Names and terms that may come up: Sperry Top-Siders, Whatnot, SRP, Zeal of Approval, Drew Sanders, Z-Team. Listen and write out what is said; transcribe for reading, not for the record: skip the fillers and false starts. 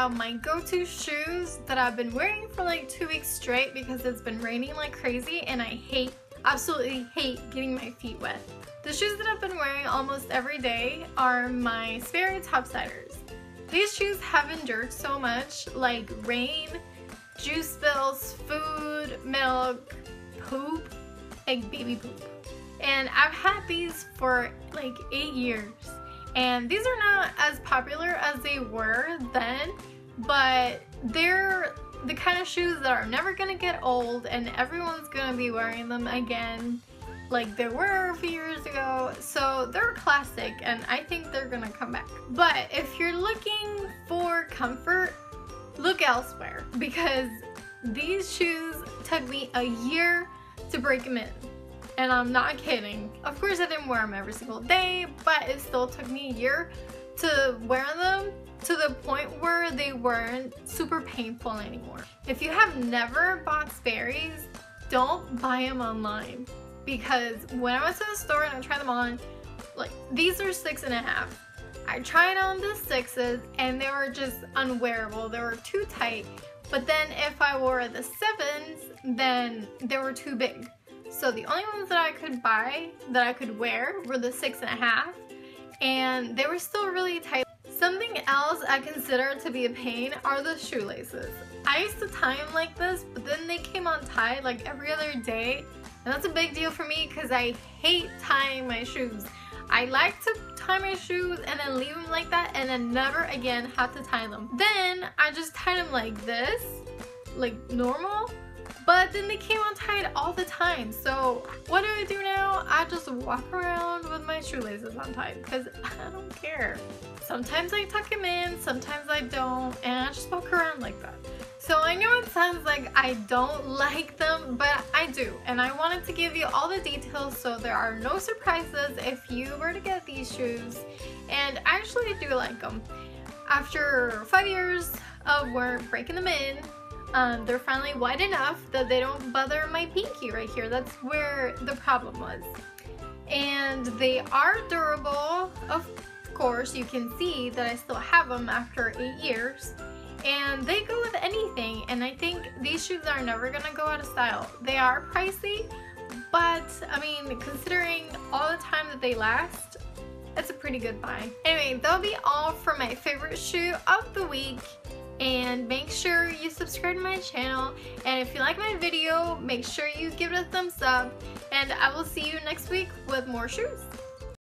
out my go-to shoes that I've been wearing for like 2 weeks straight because it's been raining like crazy and I hate, absolutely hate getting my feet wet. The shoes that I've been wearing almost every day are my Sperry Top-Siders. These shoes have endured so much, like rain, juice spills, food, milk, poop, like baby poop. And I've had these for like 8 years. And these are not as popular as they were then, but they're the kind of shoes that are never gonna get old and everyone's gonna be wearing them again like there were a few years ago. So they're classic and I think they're gonna come back. But if you're looking for comfort, look elsewhere, because these shoes took me a year to break them in. And I'm not kidding. Of course I didn't wear them every single day, but it still took me a year to wear them to the point where they weren't super painful anymore. If you have never bought Sperry's, don't buy them online, because when I went to the store and I tried them on, like these are 6.5. I tried on the 6s and they were just unwearable. They were too tight. But then if I wore the 7s, then they were too big. So the only ones that I could buy, that I could wear, were the 6.5, and they were still really tight. Something else I consider to be a pain are the shoelaces. I used to tie them like this, but then they came untied like every other day, and that's a big deal for me because I hate tying my shoes. I like to tie my shoes and then leave them like that and then never again have to tie them. Then I just tied them like this, like normal. But then they came untied all the time, so what do I do now? I just walk around with my shoelaces untied because I don't care. Sometimes I tuck them in, sometimes I don't, and I just walk around like that. So I know it sounds like I don't like them, but I do, and I wanted to give you all the details so there are no surprises if you were to get these shoes, and I actually do like them. After 5 years of breaking them in, they're finally wide enough that they don't bother my pinky right here. That's where the problem was. And they are durable. Of course, you can see that I still have them after 8 years. And they go with anything. And I think these shoes are never going to go out of style. They are pricey, but I mean, considering all the time that they last, that's a pretty good buy. Anyway, that'll be all for my favorite shoe of the week. And make sure you subscribe to my channel, and if you like my video, make sure you give it a thumbs up, and I will see you next week with more shoes.